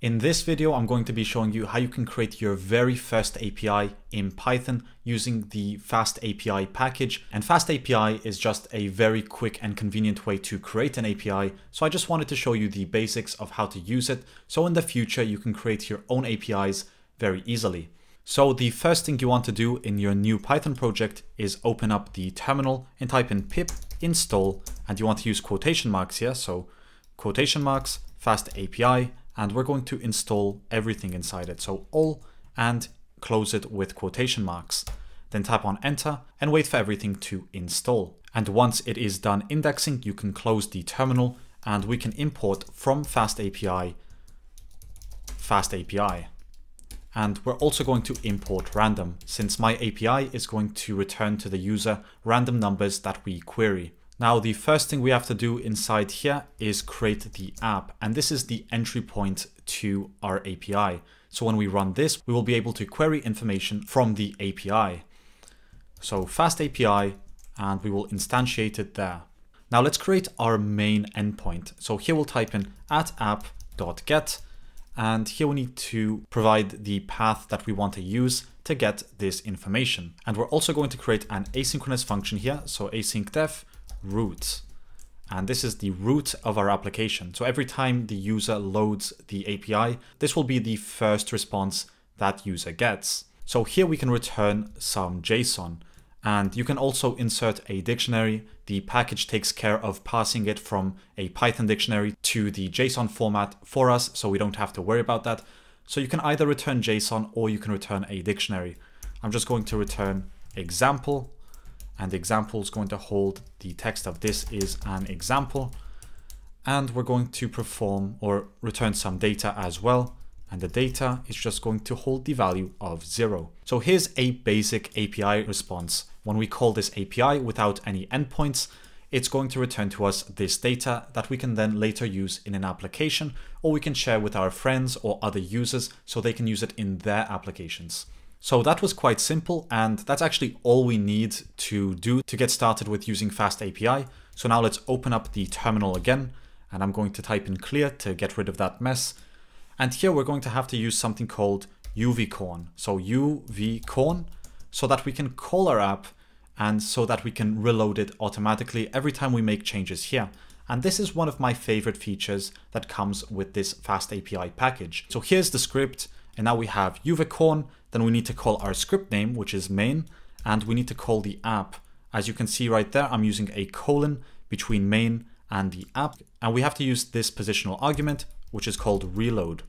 In this video, I'm going to be showing you how you can create your very first API in Python using the FastAPI package. And FastAPI is just a very quick and convenient way to create an API. So I just wanted to show you the basics of how to use it. So in the future, you can create your own APIs very easily. So the first thing you want to do in your new Python project is open up the terminal and type in pip install, and you want to use quotation marks here. So quotation marks, FastAPI. And we're going to install everything inside it. So all, and close it with quotation marks. Then tap on enter and wait for everything to install. And once it is done indexing, you can close the terminal and we can import from FastAPI, FastAPI. And we're also going to import random, since my API is going to return to the user random numbers that we query. Now, the first thing we have to do inside here is create the app, and this is the entry point to our API. So when we run this, we will be able to query information from the API. So FastAPI, and we will instantiate it there. Now let's create our main endpoint. So here we'll type in @app.get, and here we need to provide the path that we want to use to get this information. And we're also going to create an asynchronous function here. So async def root, and this is the root of our application. So every time the user loads the API, this will be the first response that user gets. So here we can return some JSON, and you can also insert a dictionary. The package takes care of passing it from a Python dictionary to the JSON format for us, so we don't have to worry about that. So you can either return JSON or you can return a dictionary. I'm just going to return example, and example is going to hold the text of this is an example. And we're going to perform or return some data as well. And the data is just going to hold the value of 0. So here's a basic API response. When we call this API without any endpoints, it's going to return to us this data that we can then later use in an application, or we can share with our friends or other users so they can use it in their applications. So that was quite simple, and that's actually all we need to do to get started with using FastAPI. So now let's open up the terminal again, and I'm going to type in clear to get rid of that mess. And here we're going to have to use something called uvicorn. So uvicorn, so that we can call our app and so that we can reload it automatically every time we make changes here. And this is one of my favorite features that comes with this FastAPI package. So here's the script. And now we have uvicorn, then we need to call our script name, which is main, and we need to call the app. As you can see right there, I'm using a colon between main and the app. And we have to use this positional argument, which is called reload.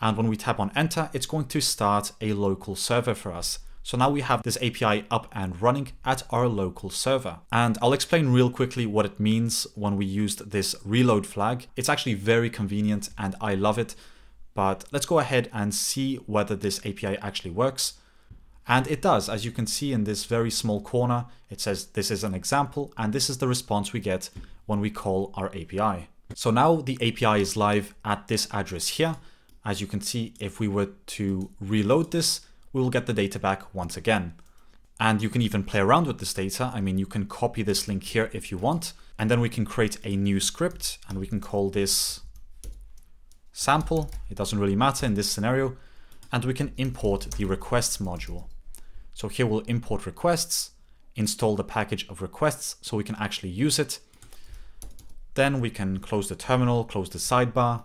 And when we tap on enter, it's going to start a local server for us. So now we have this API up and running at our local server. And I'll explain real quickly what it means when we used this reload flag. It's actually very convenient and I love it. But let's go ahead and see whether this API actually works. And it does, as you can see in this very small corner, it says this is an example, and this is the response we get when we call our API. So now the API is live at this address here. As you can see, if we were to reload this, we will get the data back once again. And you can even play around with this data. I mean, you can copy this link here if you want, and then we can create a new script and we can call this sample, it doesn't really matter in this scenario, and we can import the requests module. So here we'll import requests, install the package of requests so we can actually use it. Then we can close the terminal, close the sidebar,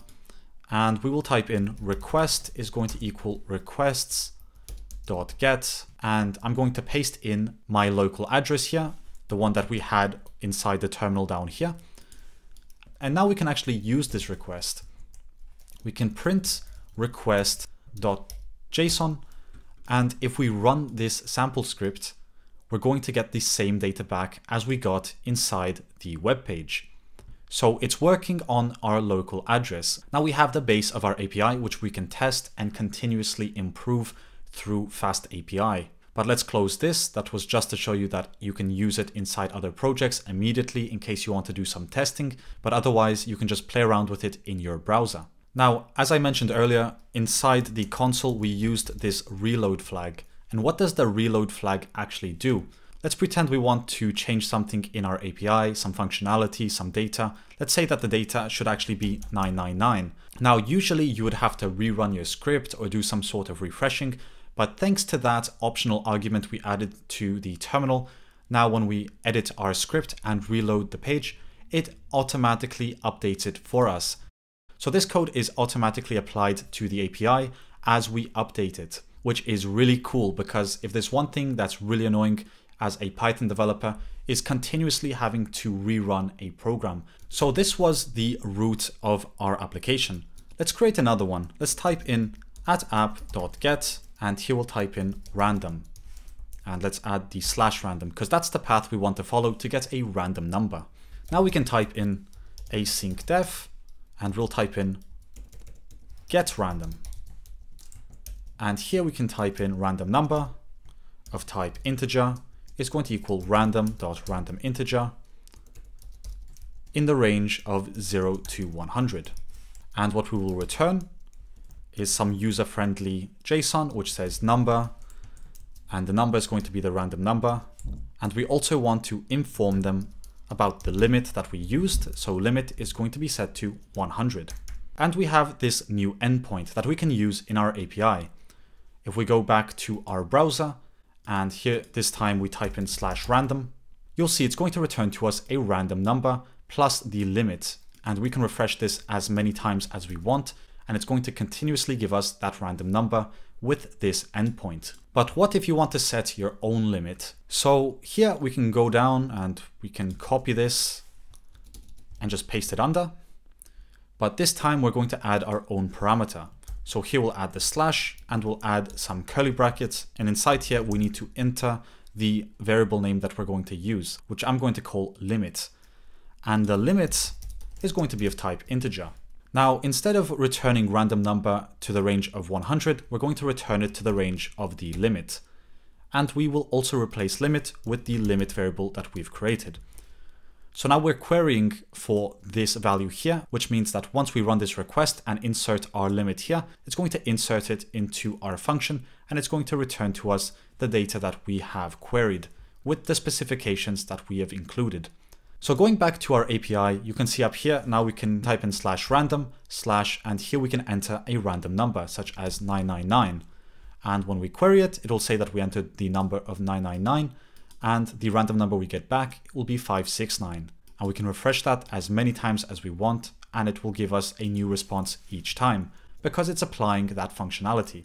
and we will type in request is going to equal requests.get, and I'm going to paste in my local address here, the one that we had inside the terminal down here. And now we can actually use this request. We can print request.json, and if we run this sample script, we're going to get the same data back as we got inside the web page. So it's working on our local address. Now we have the base of our API, which we can test and continuously improve through FastAPI. But let's close this. That was just to show you that you can use it inside other projects immediately in case you want to do some testing, but otherwise you can just play around with it in your browser. Now, as I mentioned earlier, inside the console, we used this reload flag. And what does the reload flag actually do? Let's pretend we want to change something in our API, some functionality, some data. Let's say that the data should actually be 999. Now, usually you would have to rerun your script or do some sort of refreshing, but thanks to that optional argument we added to the terminal, now when we edit our script and reload the page, it automatically updates it for us. So this code is automatically applied to the API as we update it, which is really cool, because if there's one thing that's really annoying as a Python developer is continuously having to rerun a program. So this was the root of our application. Let's create another one. Let's type in @app.get, and here we'll type in random. And let's add the /random, because that's the path we want to follow to get a random number. Now we can type in async def, and we'll type in get random. And here we can type in random number of type integer is going to equal random.random integer in the range of 0 to 100. And what we will return is some user-friendly JSON, which says number, and the number is going to be the random number. And we also want to inform them about the limit that we used. So limit is going to be set to 100. And we have this new endpoint that we can use in our API. If we go back to our browser, and here this time we type in /random, you'll see it's going to return to us a random number plus the limit. And we can refresh this as many times as we want, and it's going to continuously give us that random number with this endpoint. But what if you want to set your own limit? So here we can go down and we can copy this and just paste it under. But this time we're going to add our own parameter. So here we'll add the / and we'll add some curly brackets. And inside here, we need to enter the variable name that we're going to use, which I'm going to call limit. And the limit is going to be of type integer. Now, instead of returning random number to the range of 100, we're going to return it to the range of the limit. And we will also replace limit with the limit variable that we've created. So now we're querying for this value here, which means that once we run this request and insert our limit here, it's going to insert it into our function, and it's going to return to us the data that we have queried with the specifications that we have included. So going back to our API, you can see up here, now we can type in /random, / and here we can enter a random number such as 999. And when we query it, it'll say that we entered the number of 999, and the random number we get back will be 569. And we can refresh that as many times as we want, and it will give us a new response each time because it's applying that functionality.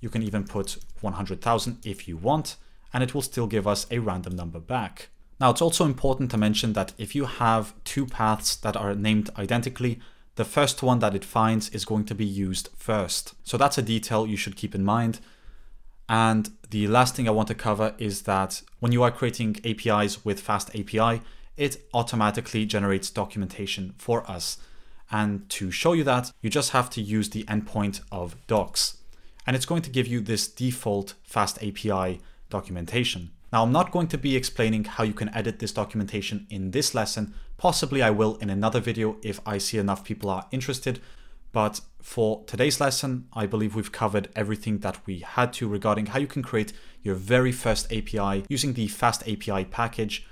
You can even put 100,000 if you want, and it will still give us a random number back. Now, it's also important to mention that if you have two paths that are named identically, the first one that it finds is going to be used first. So that's a detail you should keep in mind. And the last thing I want to cover is that when you are creating APIs with FastAPI, it automatically generates documentation for us. And to show you that, you just have to use the endpoint of docs. And it's going to give you this default FastAPI documentation. Now, I'm not going to be explaining how you can edit this documentation in this lesson. Possibly I will in another video if I see enough people are interested. But for today's lesson, I believe we've covered everything that we had to regarding how you can create your very first API using the FastAPI package.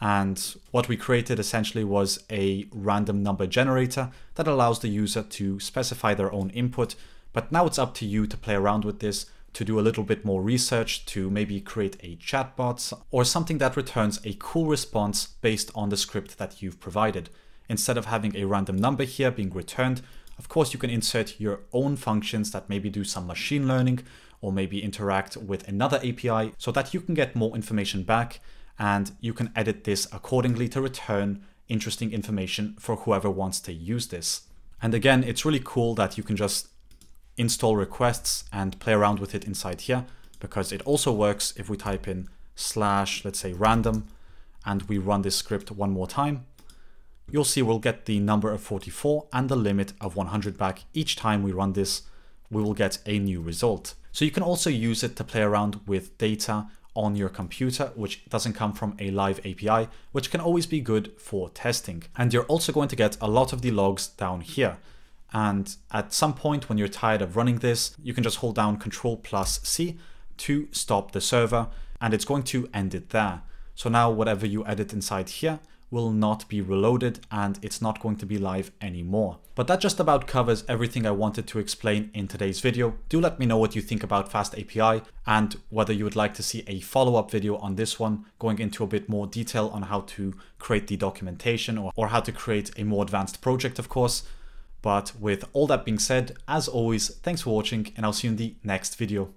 And what we created essentially was a random number generator that allows the user to specify their own input. But now it's up to you to play around with this, to do a little bit more research, to maybe create a chatbot or something that returns a cool response based on the script that you've provided. Instead of having a random number here being returned, of course, you can insert your own functions that maybe do some machine learning or maybe interact with another API so that you can get more information back, and you can edit this accordingly to return interesting information for whoever wants to use this. And again, it's really cool that you can just install requests and play around with it inside here, because it also works if we type in / let's say random, and we run this script one more time. You'll see we'll get the number of 44 and the limit of 100 back. Each time we run this, we will get a new result. So you can also use it to play around with data on your computer, which doesn't come from a live API, which can always be good for testing. And you're also going to get a lot of the logs down here. And at some point when you're tired of running this, you can just hold down Control + C to stop the server. and it's going to end it there. So now whatever you edit inside here will not be reloaded and it's not going to be live anymore. But that just about covers everything I wanted to explain in today's video. Do let me know what you think about FastAPI and whether you would like to see a follow-up video on this one, going into a bit more detail on how to create the documentation or how to create a more advanced project, of course. But with all that being said, as always, thanks for watching and I'll see you in the next video.